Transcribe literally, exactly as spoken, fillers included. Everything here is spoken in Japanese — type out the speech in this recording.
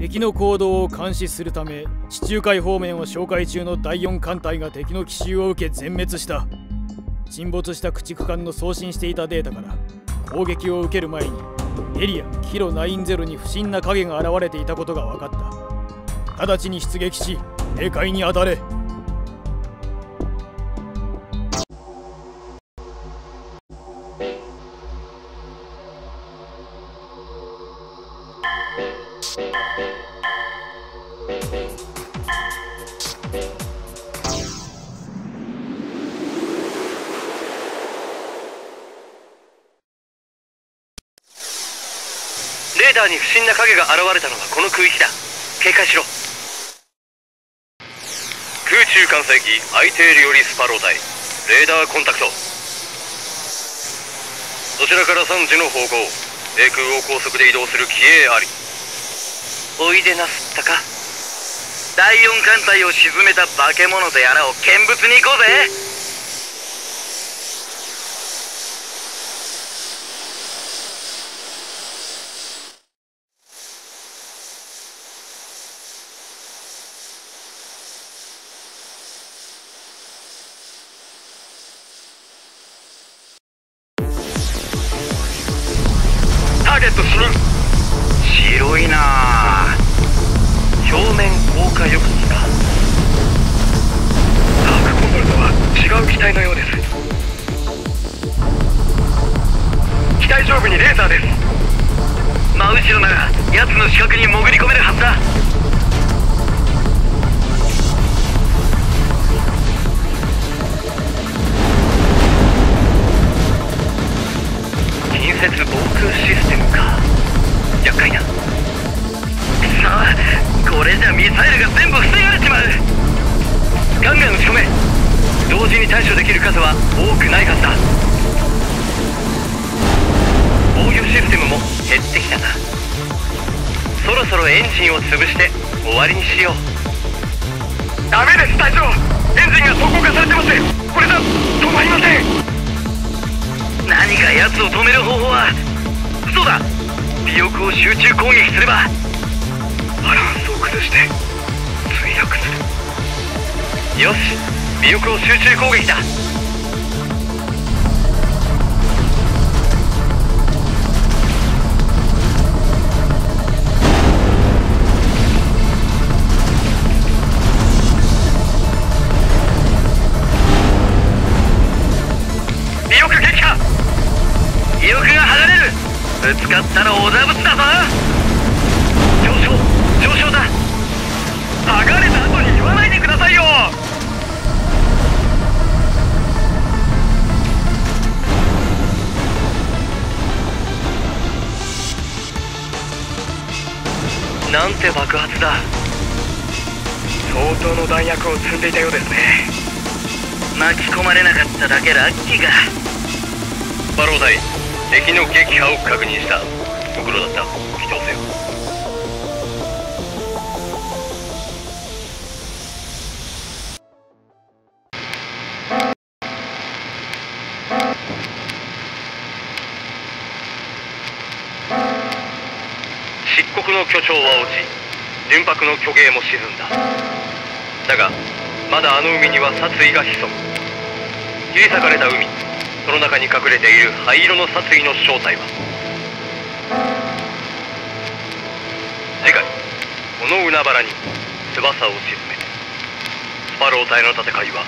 敵の行動を監視するため地中海方面を哨戒中のだいよん艦隊が敵の奇襲を受け全滅した。沈没した駆逐艦の送信していたデータから攻撃を受ける前にエリアキロきゅうじゅうに不審な影が現れていたことが分かった。直ちに出撃し警戒に当たれ。レーダーに不審な影が現れたのはこの空域だ。警戒しろ。空中艦載機アイテールよりスパロー隊レーダーコンタクト。そちらからさんじの方向低空を高速で移動する機影あり。おいでなすったか。だいよん艦隊を沈めた化け物とやらを見物に行こうぜ。白いなあ。表面硬化抑止か。ダークコンドルとは違う機体のようです。機体上部にレーザーです。真後ろなら奴の死角に潜り込めるはずだ。近接防空システムか。厄介な。さあこれじゃミサイルが全部防がれちまう。ガンガン打ち込め。同時に対処できる数は多くないはずだ。防御システムも減ってきたな。そろそろエンジンを潰して終わりにしよう。ダメです隊長、エンジンが走行化されてます。これだ止まりません。何か奴を止める方法は。そうだ、尾翼を集中攻撃すればバランスを崩して墜落する。よし、尾翼を集中攻撃だ。尾翼撃破。尾翼が離れる。ぶつかったらおだぶつだぞ。上昇上昇だ。上がれた後に言わないでくださいよ。なんて爆発だ。相当の弾薬を積んでいたようですね。巻き込まれなかっただけラッキーか。バローダイ敵の撃破を確認した。ご苦労だった。起動せよ。漆黒の巨鳥は落ち、純白の巨鯨も沈んだ。だがまだあの海には殺意が潜む。切り裂かれた海、その中に隠れている灰色の殺意の正体は。次回この海原に翼を沈め、スパロー隊の戦いは